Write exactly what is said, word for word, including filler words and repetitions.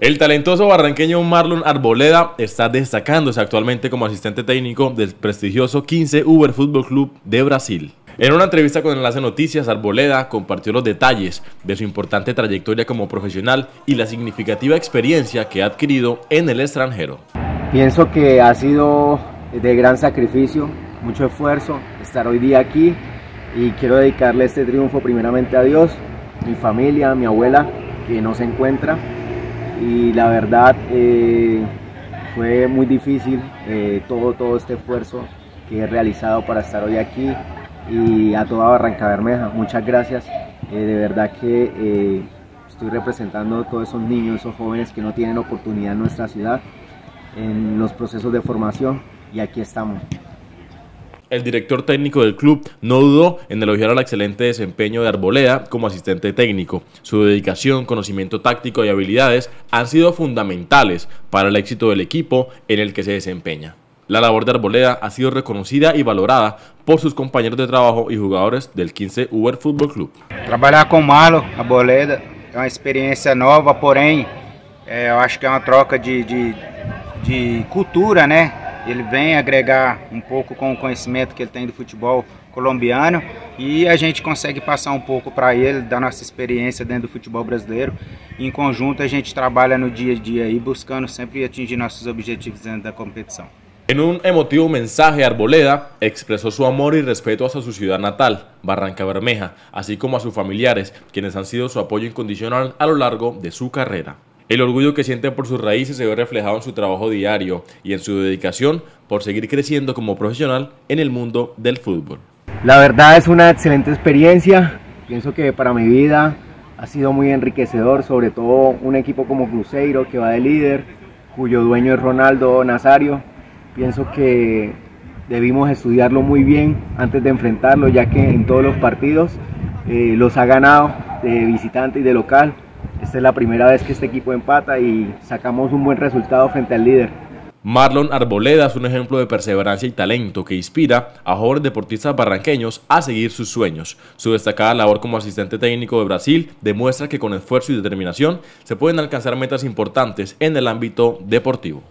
El talentoso barranqueño Marlon Arboleda está destacándose actualmente como asistente técnico del prestigioso quince Uber Fútbol Club de Brasil. En una entrevista con Enlace Noticias, Arboleda compartió los detalles de su importante trayectoria como profesional y la significativa experiencia que ha adquirido en el extranjero. Pienso que ha sido de gran sacrificio, mucho esfuerzo estar hoy día aquí, y quiero dedicarle este triunfo primeramente a Dios, mi familia, mi abuela que no se encuentra, y la verdad eh, fue muy difícil eh, todo, todo este esfuerzo que he realizado para estar hoy aquí. Y a toda Barrancabermeja, muchas gracias. Eh, de verdad que eh, estoy representando a todos esos niños, esos jóvenes que no tienen oportunidad en nuestra ciudad, en los procesos de formación, y aquí estamos. El director técnico del club no dudó en elogiar el excelente desempeño de Arboleda como asistente técnico. Su dedicación, conocimiento táctico y habilidades han sido fundamentales para el éxito del equipo en el que se desempeña. La labor de Arboleda ha sido reconocida y valorada por sus compañeros de trabajo y jugadores del quince Uber Fútbol Club. Trabalhar con Marlon Arboleda é uma experiência nova, porém, é, eu acho que é uma troca de, de, de cultura, né? Ele vem agregar um pouco com o conhecimento que ele tem do futebol colombiano, e a gente consegue passar um pouco para ele da nossa experiência dentro do futebol brasileiro. Em conjunto, a gente trabalha no dia a dia e buscando sempre atingir nossos objetivos dentro da competição. En un emotivo mensaje, Arboleda expresó su amor y respeto hacia su ciudad natal, Barrancabermeja, así como a sus familiares, quienes han sido su apoyo incondicional a lo largo de su carrera. El orgullo que siente por sus raíces se ve reflejado en su trabajo diario y en su dedicación por seguir creciendo como profesional en el mundo del fútbol. La verdad es una excelente experiencia, pienso que para mi vida ha sido muy enriquecedor, sobre todo un equipo como Cruzeiro, que va de líder, cuyo dueño es Ronaldo Nazario. Pienso que debimos estudiarlo muy bien antes de enfrentarlo, ya que en todos los partidos eh, los ha ganado de visitante y de local. Esta es la primera vez que este equipo empata y sacamos un buen resultado frente al líder. Marlon Arboleda es un ejemplo de perseverancia y talento que inspira a jóvenes deportistas barranqueños a seguir sus sueños. Su destacada labor como asistente técnico de Brasil demuestra que con esfuerzo y determinación se pueden alcanzar metas importantes en el ámbito deportivo.